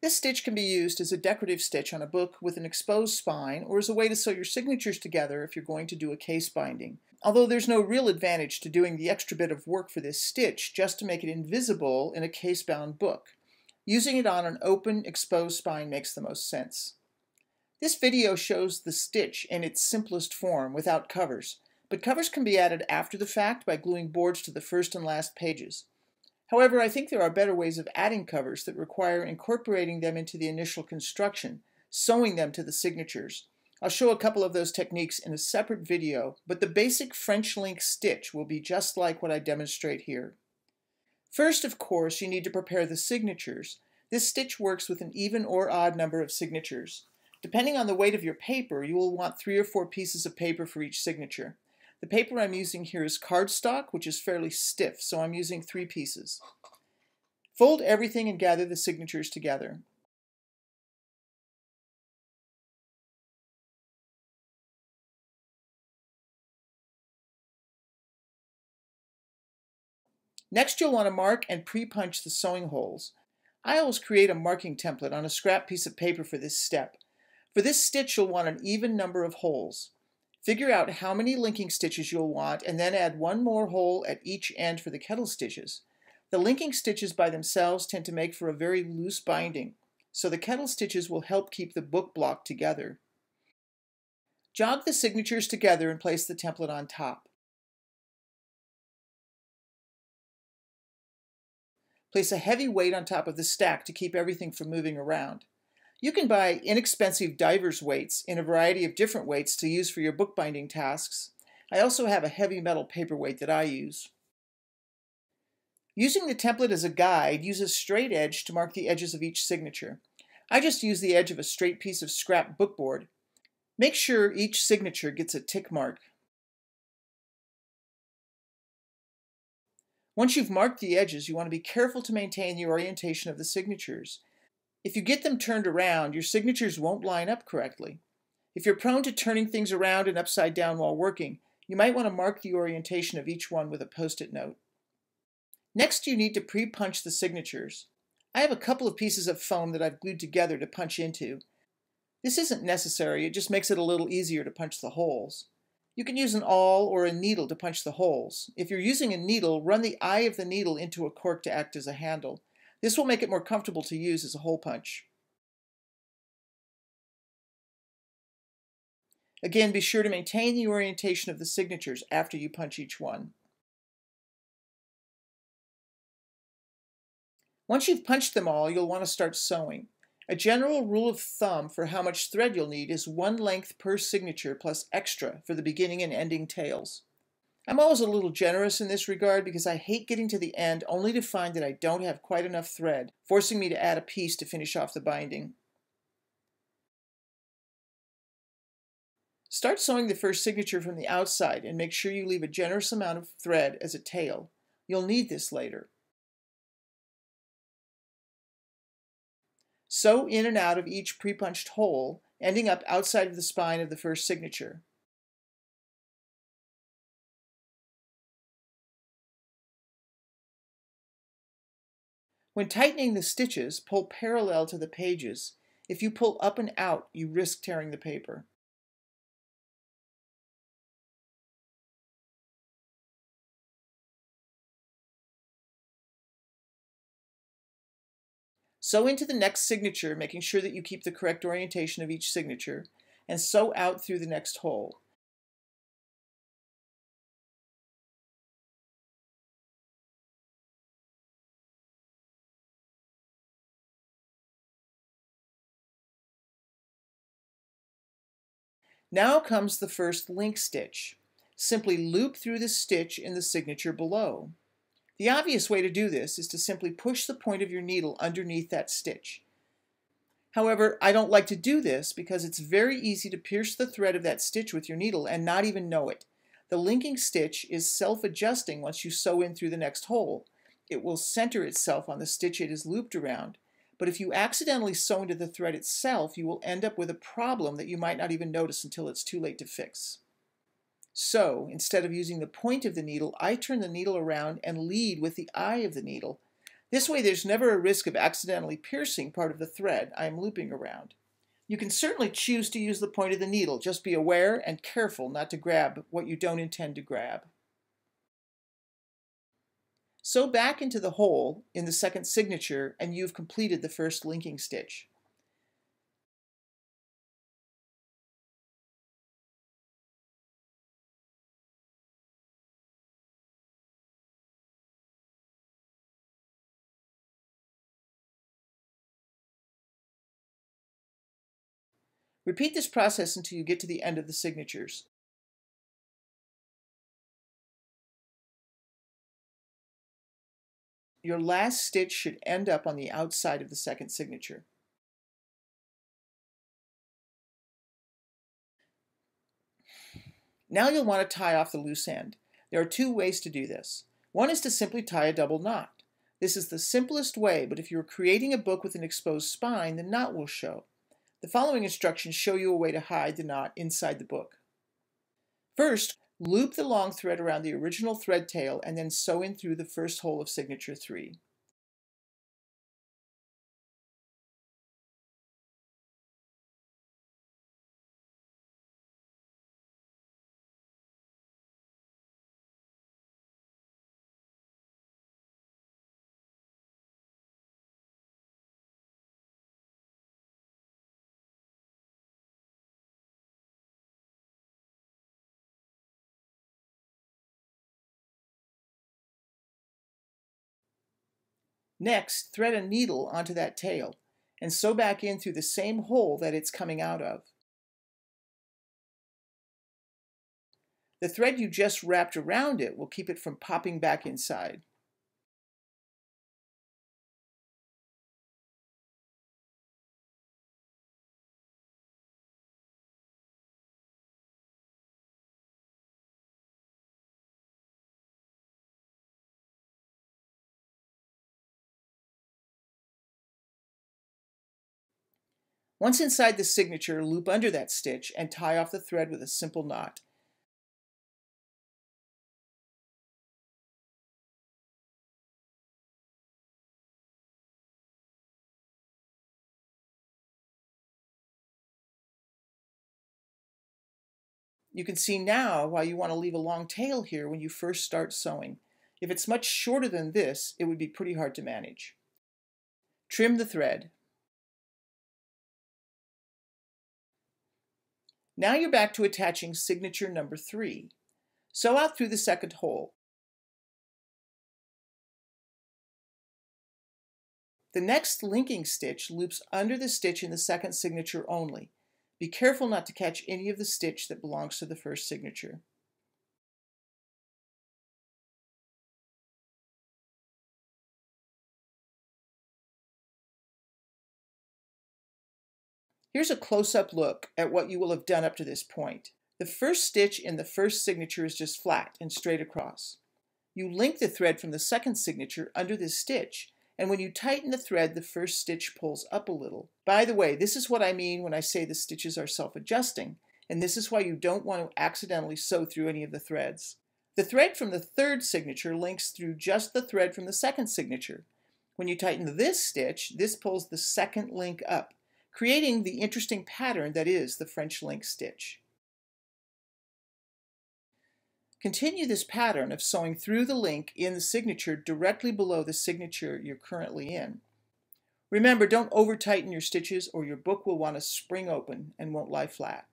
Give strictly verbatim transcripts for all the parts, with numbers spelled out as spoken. This stitch can be used as a decorative stitch on a book with an exposed spine or as a way to sew your signatures together if you're going to do a case binding. Although there's no real advantage to doing the extra bit of work for this stitch just to make it invisible in a case-bound book. Using it on an open, exposed spine makes the most sense. This video shows the stitch in its simplest form without covers, but covers can be added after the fact by gluing boards to the first and last pages. However, I think there are better ways of adding covers that require incorporating them into the initial construction, sewing them to the signatures. I'll show a couple of those techniques in a separate video, but the basic French link stitch will be just like what I demonstrate here. First, of course, you need to prepare the signatures. This stitch works with an even or odd number of signatures. Depending on the weight of your paper, you will want three or four pieces of paper for each signature. The paper I'm using here is cardstock, which is fairly stiff, so I'm using three pieces. Fold everything and gather the signatures together. Next, you'll want to mark and pre-punch the sewing holes. I always create a marking template on a scrap piece of paper for this step. For this stitch, you'll want an even number of holes. Figure out how many linking stitches you'll want and then add one more hole at each end for the kettle stitches. The linking stitches by themselves tend to make for a very loose binding, so the kettle stitches will help keep the book block together. Jog the signatures together and place the template on top. Place a heavy weight on top of the stack to keep everything from moving around. You can buy inexpensive diver's weights in a variety of different weights to use for your bookbinding tasks. I also have a heavy metal paperweight that I use. Using the template as a guide, use a straight edge to mark the edges of each signature. I just use the edge of a straight piece of scrap bookboard. Make sure each signature gets a tick mark. Once you've marked the edges, you want to be careful to maintain the orientation of the signatures. If you get them turned around, your signatures won't line up correctly. If you're prone to turning things around and upside down while working, you might want to mark the orientation of each one with a post-it note. Next, you need to pre-punch the signatures. I have a couple of pieces of foam that I've glued together to punch into. This isn't necessary, it just makes it a little easier to punch the holes. You can use an awl or a needle to punch the holes. If you're using a needle, run the eye of the needle into a cork to act as a handle. This will make it more comfortable to use as a hole punch. Again, be sure to maintain the orientation of the signatures after you punch each one. Once you've punched them all, you'll want to start sewing. A general rule of thumb for how much thread you'll need is one length per signature plus extra for the beginning and ending tails. I'm always a little generous in this regard because I hate getting to the end only to find that I don't have quite enough thread, forcing me to add a piece to finish off the binding. Start sewing the first signature from the outside and make sure you leave a generous amount of thread as a tail. You'll need this later. Sew in and out of each pre-punched hole, ending up outside of the spine of the first signature. When tightening the stitches, pull parallel to the pages. If you pull up and out, you risk tearing the paper. Sew into the next signature, making sure that you keep the correct orientation of each signature, and sew out through the next hole. Now comes the first link stitch. Simply loop through the stitch in the signature below. The obvious way to do this is to simply push the point of your needle underneath that stitch. However, I don't like to do this because it's very easy to pierce the thread of that stitch with your needle and not even know it. The linking stitch is self-adjusting once you sew in through the next hole. It will center itself on the stitch it is looped around, but if you accidentally sew into the thread itself, you will end up with a problem that you might not even notice until it's too late to fix. So, instead of using the point of the needle, I turn the needle around and lead with the eye of the needle. This way there's never a risk of accidentally piercing part of the thread I am looping around. You can certainly choose to use the point of the needle, just be aware and careful not to grab what you don't intend to grab. Sew back into the hole in the second signature and you've completed the first linking stitch. Repeat this process until you get to the end of the signatures. Your last stitch should end up on the outside of the second signature. Now you'll want to tie off the loose end. There are two ways to do this. One is to simply tie a double knot. This is the simplest way, but if you are creating a book with an exposed spine, the knot will show. The following instructions show you a way to hide the knot inside the book. First, loop the long thread around the original thread tail and then sew in through the first hole of signature three. Next, thread a needle onto that tail and sew back in through the same hole that it's coming out of. The thread you just wrapped around it will keep it from popping back inside. Once inside the signature, loop under that stitch and tie off the thread with a simple knot. You can see now why you want to leave a long tail here when you first start sewing. If it's much shorter than this, it would be pretty hard to manage. Trim the thread. Now you're back to attaching signature number three. Sew out through the second hole. The next linking stitch loops under the stitch in the second signature only. Be careful not to catch any of the stitch that belongs to the first signature. Here's a close-up look at what you will have done up to this point. The first stitch in the first signature is just flat and straight across. You link the thread from the second signature under this stitch, and when you tighten the thread, the first stitch pulls up a little. By the way, this is what I mean when I say the stitches are self-adjusting, and this is why you don't want to accidentally sew through any of the threads. The thread from the third signature links through just the thread from the second signature. When you tighten this stitch, this pulls the second link up, creating the interesting pattern that is the French link stitch. Continue this pattern of sewing through the link in the signature directly below the signature you're currently in. Remember, don't over-tighten your stitches or your book will want to spring open and won't lie flat.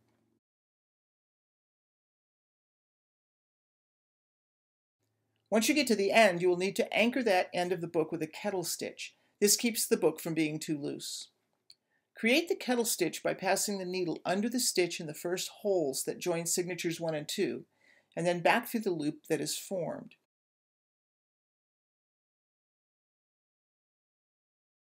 Once you get to the end, you will need to anchor that end of the book with a kettle stitch. This keeps the book from being too loose. Create the kettle stitch by passing the needle under the stitch in the first holes that join signatures one and two, and then back through the loop that is formed.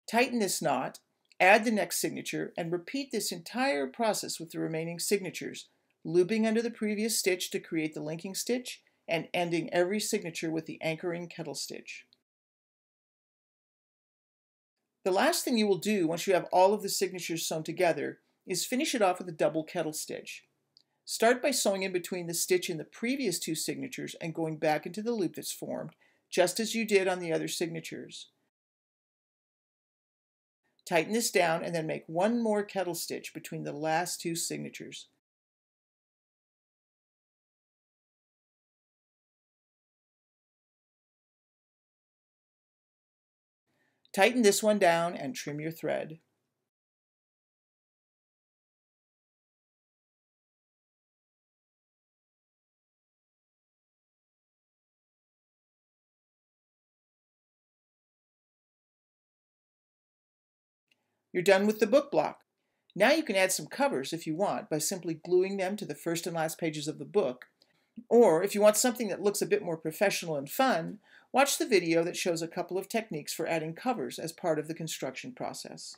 Tighten this knot, add the next signature, and repeat this entire process with the remaining signatures, looping under the previous stitch to create the linking stitch, and ending every signature with the anchoring kettle stitch. The last thing you will do once you have all of the signatures sewn together is finish it off with a double kettle stitch. Start by sewing in between the stitch in the previous two signatures and going back into the loop that's formed, just as you did on the other signatures. Tighten this down and then make one more kettle stitch between the last two signatures. Tighten this one down and trim your thread. You're done with the book block. Now you can add some covers if you want by simply gluing them to the first and last pages of the book. Or if you want something that looks a bit more professional and fun, watch the video that shows a couple of techniques for adding covers as part of the construction process.